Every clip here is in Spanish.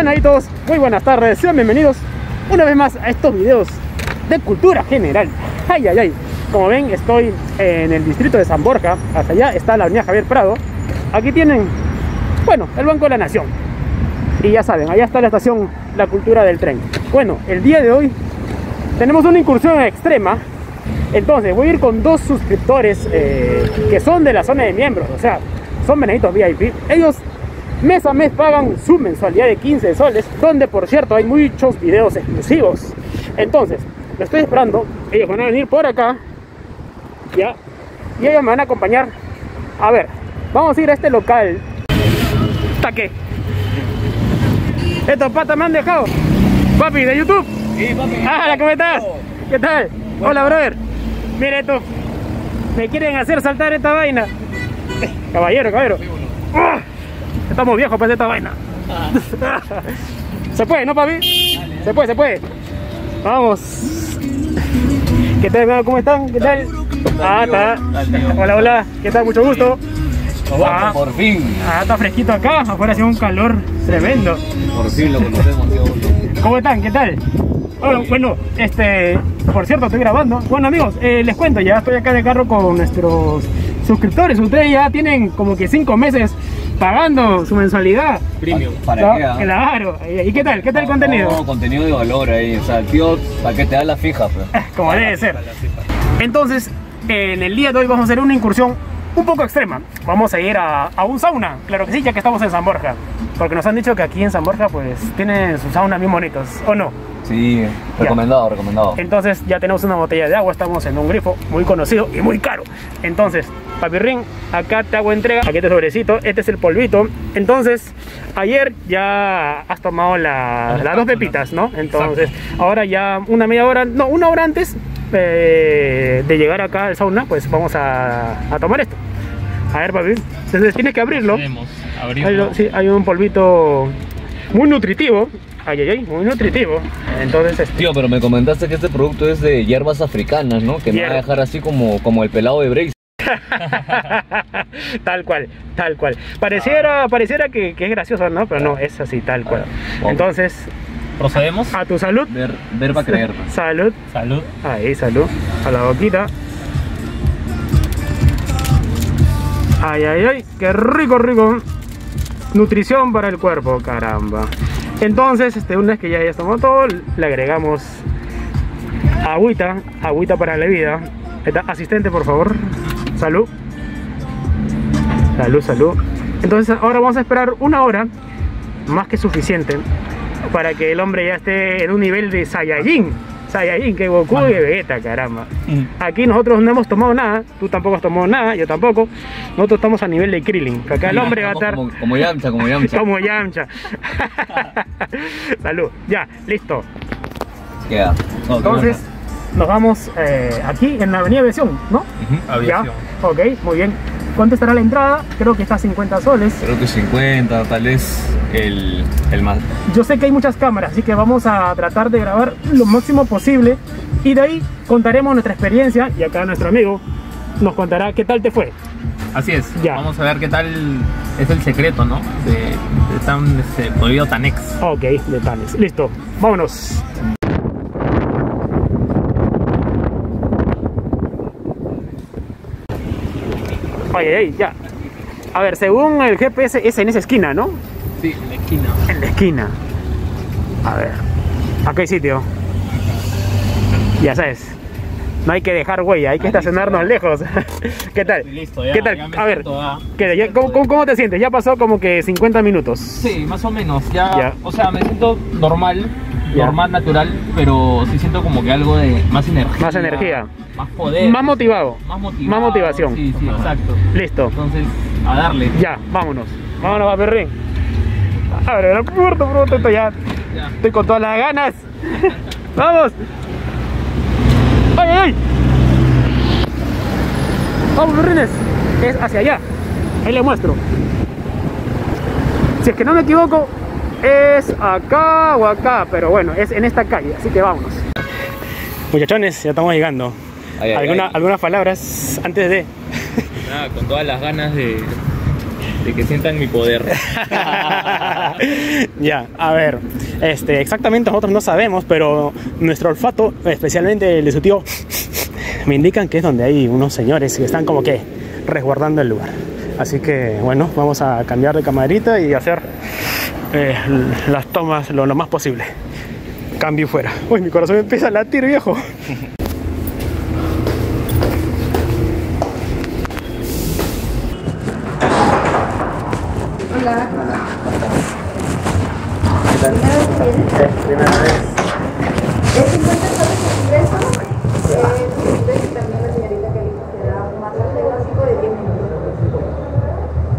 canaditos, muy buenas tardes, sean bienvenidos una vez más a estos videos de cultura general. Ay, ay, ay, como ven estoy en el distrito de San Borja, hasta allá está la avenida Javier Prado. Aquí tienen, bueno, el Banco de la Nación. Y ya saben, allá está la estación La Cultura del Tren. Bueno, el día de hoy tenemos una incursión extrema. Entonces voy a ir con dos suscriptores que son de la zona de miembros, o sea, son beneditos VIP. Ellos mes a mes pagan su mensualidad de 15 soles, donde por cierto hay muchos videos exclusivos. Entonces, lo estoy esperando. Ellos van a venir por acá, ya, y ellos me van a acompañar. A ver, vamos a ir a este local. Taque. Estos patas me han dejado. Papi, ¿de YouTube? Sí, papi. Ah, ¿cómo estás? ¿Qué tal? Bueno. Hola, brother. Mira esto. Me quieren hacer saltar esta vaina. Caballero, caballero. Estamos viejos para hacer esta vaina. ¿Se puede, no, papi? Dale. Se puede, se puede. Vamos. ¿Qué tal, hermano? ¿Cómo están? ¿Qué tal? Ah, está. Hola, hola. ¿Qué tal? Mucho gusto. Ah, por fin. Ah, está fresquito acá. Afuera hace un calor tremendo. Por fin lo conocemos. ¿Cómo están? ¿Qué tal? Hola, bueno, por cierto, estoy grabando. Bueno, amigos, les cuento, ya estoy acá de carro con nuestros suscriptores. Ustedes ya tienen como que 5 meses pagando su mensualidad. Premium. ¿Para qué? Claro. ¿Y qué tal? ¿Qué tal el contenido? No, contenido de valor ahí. O sea, el tío, ¿para qué te da la fija? Como debe ser. Entonces, en el día de hoy vamos a hacer una incursión un poco extrema. Vamos a ir a un sauna. Claro que sí, ya que estamos en San Borja. Porque nos han dicho que aquí en San Borja, pues, tienen sus saunas bien bonitos. ¿O no? Sí, recomendado, ya. Recomendado. Entonces ya tenemos una botella de agua, estamos en un grifo muy conocido y muy caro. Entonces, papirrín, acá te hago entrega, aquí te sobrecito, este es el polvito. Entonces, ayer ya has tomado las dos pepitas, ¿no? Entonces, exacto. Ahora ya una media hora, no, una hora antes de llegar acá al sauna, pues vamos a tomar esto. A ver, papirrín, entonces tienes que abrirlo. Abrimos. Sí, hay un polvito muy nutritivo. Ay, ay, ay, muy nutritivo. Entonces, tío, pero me comentaste que este producto es de hierbas africanas, ¿no? Que me va a dejar así como el pelado de Brace. Tal cual, tal cual. Pareciera que es gracioso, ¿no? Pero no, es así, tal cual. Ver, entonces, procedemos. A tu salud. Ver para creer. Salud. Salud. Ahí, salud. A la boquita. Ay, ay, ay, qué rico, rico. Nutrición para el cuerpo, caramba. Entonces, una vez que ya estamos todo, le agregamos agüita, agüita para la bebida. Asistente, por favor. Salud. Salud, salud. Entonces, ahora vamos a esperar una hora, más que suficiente, para que el hombre ya esté en un nivel de Saiyajin. Saiyajin, que Goku y Vegeta, caramba. Aquí nosotros no hemos tomado nada, tú tampoco has tomado nada, yo tampoco. Nosotros estamos a nivel de Krillin, que acá el hombre va a estar... Como Yamcha, como Yamcha. Como Yamcha. Salud, ya, listo. Yeah. No, entonces, nos vamos aquí en la Avenida Aviación, ¿no? Aviación. Ya, ok, muy bien. ¿Cuánto estará la entrada? Creo que está a 50 soles. Creo que 50, tal vez el más. Yo sé que hay muchas cámaras, así que vamos a tratar de grabar lo máximo posible. Y de ahí contaremos nuestra experiencia. Y acá nuestro amigo nos contará qué tal te fue. Así es, ya. Vamos a ver qué tal es el secreto, ¿no? De tan prohibido Thanex. Ok, de Thanex. Listo, vámonos. Ay, ay, ya. A ver, según el GPS es en esa esquina, ¿no? Sí, en la esquina. En la esquina. A ver, acá hay sitio. Ya sabes, no hay que dejar huella, hay que estacionarnos lejos. ¿Qué tal? Listo, ya. ¿Qué tal? Ya a ver, ¿cómo te sientes? Ya pasó como que 50 minutos. Sí, más o menos. Ya. O sea, me siento normal. Normal, natural, pero sí siento como que algo de más energía. Más energía. Más poder. Más motivado. Más motivación. Sí, sí, exacto. Listo. Entonces, a darle. Ya, vámonos. Vámonos, perrín. Abre la puerta, pronto, estoy ya. Estoy con todas las ganas. ¡Vamos! ¡Ay, ay! ¡Vamos, perrines! Es hacia allá. Ahí les muestro. Si es que no me equivoco, es acá o acá, pero bueno, es en esta calle, así que vámonos. Muchachones, ya estamos llegando. Algunas palabras antes de... Nada, con todas las ganas de de que sientan mi poder. Ya, a ver, exactamente nosotros no sabemos, pero nuestro olfato, especialmente el de su tío, me indican que es donde hay unos señores que están como que resguardando el lugar. Así que, bueno, vamos a cambiar de camarita y hacer las tomas lo más posible. Cambio fuera. Uy, mi corazón empieza a latir, viejo. Hola. ¿Qué tal? Es primera vez. ¿Es 50 soles el ingreso? Disculpe que también la señorita que dijo que era un masaje básico de 10 minutos.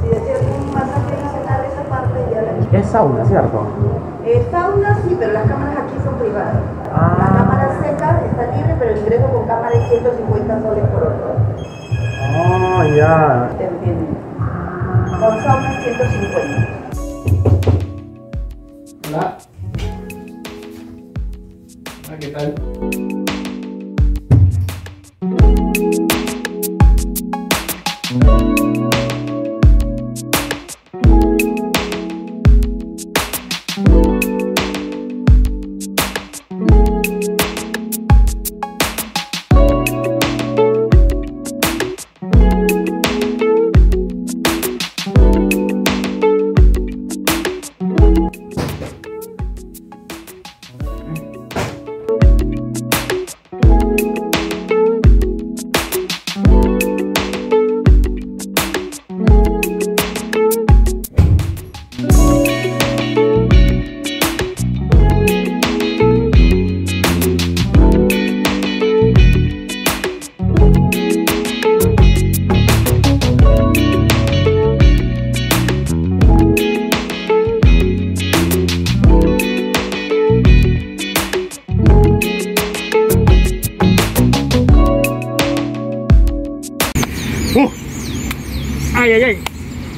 Si desea un masaje nacional, esa parte ya la... Es sauna, ¿cierto? Es sauna, sí, pero las cámaras aquí son privadas. Ah. La cámara seca está libre, pero el ingreso con cámara es 150 soles por hora. Oh, ya. Yeah. ¿Te entiendes? Con sauna 150. Hola. Hola, ¿qué tal?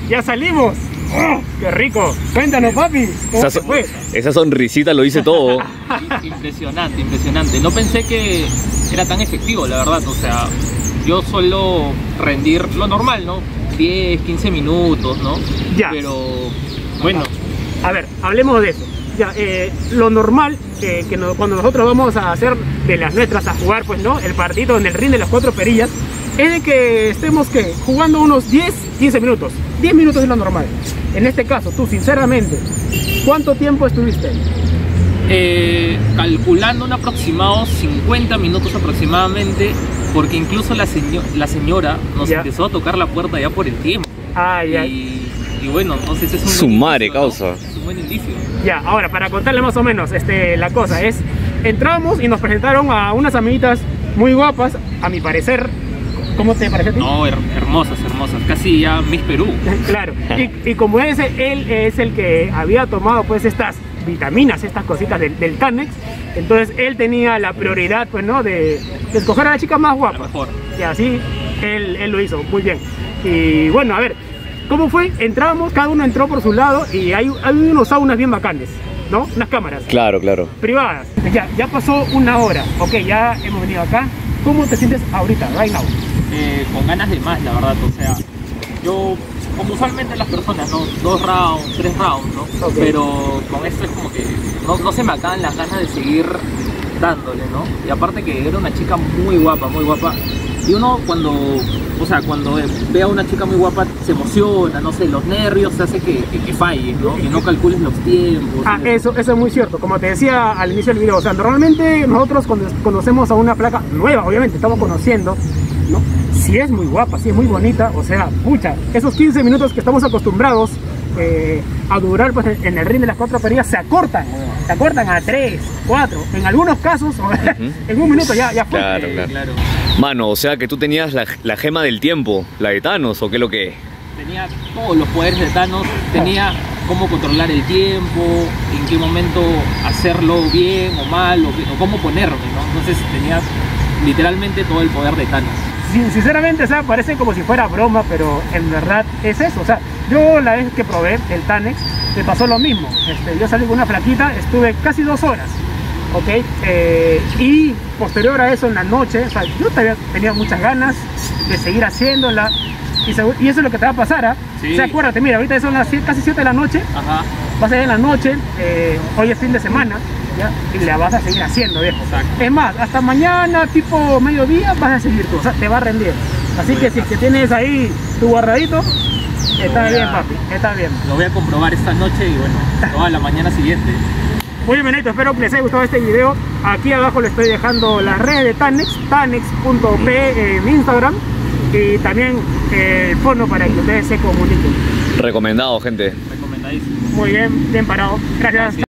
¡Ya salimos! ¡Oh, ¡qué rico! ¡Cuéntanos, papi! Esa sonrisita lo hice todo. Impresionante, impresionante. No pensé que era tan efectivo, la verdad. O sea, yo suelo rendir lo normal, ¿no? 10, 15 minutos, ¿no? Ya. Pero, bueno. A ver, hablemos de eso. Ya, lo normal, que cuando nosotros vamos a hacer de las nuestras, a jugar, pues, ¿no? El partido donde el ring de las cuatro perillas, es de que estemos ¿qué? Jugando unos 10, 15 minutos. 10 minutos es lo normal. En este caso, tú sinceramente, ¿cuánto tiempo estuviste? Calculando un aproximado 50 minutos aproximadamente, porque incluso la señora nos ya. empezó a tocar la puerta ya por el tiempo. Ay, ay. Y bueno, entonces es un sumare causa. ¿No? Es un buen indicio. Ya, ahora para contarle más o menos la cosa es, entramos y nos presentaron a unas amiguitas muy guapas, a mi parecer. ¿Cómo te parece a ti? No, hermosas, hermosas. Casi ya Miss Perú. Claro. Y como él es el que había tomado pues estas vitaminas, estas cositas del Thanex, entonces él tenía la prioridad pues, ¿no? de escoger a la chica más guapa. La mejor. Y así él lo hizo. Muy bien. Y bueno, a ver, ¿cómo fue? Entramos, cada uno entró por su lado y hay unos saunas bien bacanes, ¿no? Unas cámaras. Claro, claro. Privadas. Ya pasó una hora. Ok, ya hemos venido acá. ¿Cómo te sientes ahorita, right now? Con ganas de más, la verdad, o sea, yo, como usualmente las personas, ¿no? 2 rounds, 3 rounds, ¿no? Okay. Pero con esto es como que no se me acaban las ganas de seguir dándole, ¿no? Y aparte que era una chica muy guapa, muy guapa. Y uno cuando, o sea, cuando ve a una chica muy guapa se emociona, no sé, los nervios se hace que falle, ¿no? Y no calcules los tiempos. Ah, eso es muy cierto, como te decía al inicio del video, o sea, normalmente nosotros conocemos a una flaca nueva, obviamente, estamos conociendo, ¿no? Si es muy guapa, si es muy bonita, o sea, pucha, esos 15 minutos que estamos acostumbrados a durar pues, en el ring de las cuatro perillas se acortan a 3, 4, en algunos casos, en un minuto ya fue. Claro, claro. Mano, o sea que tú tenías la gema del tiempo, la de Thanos, ¿o qué es lo que es? Tenía todos los poderes de Thanos, tenía cómo controlar el tiempo, en qué momento hacerlo bien o mal, o cómo ponerme, ¿no? Entonces tenías literalmente todo el poder de Thanos. Sinceramente, o sea, parece como si fuera broma, pero en verdad es eso. O sea, yo la vez que probé el Thanex, me pasó lo mismo. Yo salí con una flaquita, estuve casi 2 horas, ¿ok? Y posterior a eso, en la noche, o sea, yo tenía muchas ganas de seguir haciéndola. Y eso es lo que te va a pasar, ¿ah? Sí. O sea, acuérdate, mira, ahorita son las casi 7 de la noche. Ajá. Va a ser en la noche, hoy es fin de semana, ¿ya? Y la vas a seguir haciendo, viejo. Exacto. Es más, hasta mañana, tipo mediodía, vas a seguir tú, o sea, te va a rendir. Así que si es que tienes ahí tu guardadito, está bien, papi, está bien. Lo voy a comprobar esta noche y bueno, toda la mañana siguiente. Muy bien, Benito, espero que les haya gustado este video. Aquí abajo les estoy dejando las redes de Thanex, Thanex.p en Instagram. Y también el fono para que ustedes se comuniquen. Recomendado, gente. Recomendadísimo. Muy bien, bien parado. Gracias.